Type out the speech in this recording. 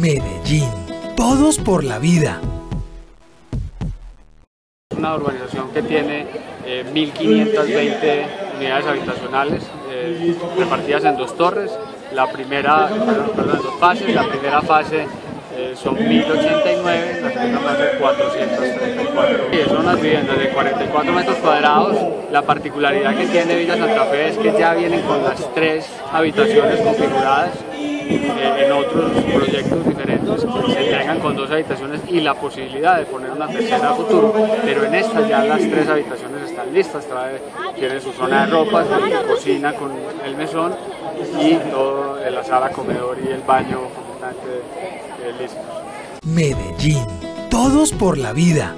Medellín. Todos por la vida. Una urbanización que tiene 1.520 unidades habitacionales repartidas en dos torres. Perdón, dos fases. La primera fase son 1.089, la segunda fase 434. Son las viviendas de 44 metros cuadrados. La particularidad que tiene Villa Santa Fe es que ya vienen con las 3 habitaciones configuradas. En otros proyectos diferentes se entregan con 2 habitaciones y la posibilidad de poner una tercera a futuro, pero en esta ya las 3 habitaciones están listas. Tiene su zona de ropas, cocina con el mesón y todo, la sala, comedor y el baño completamente listos. Medellín, todos por la vida.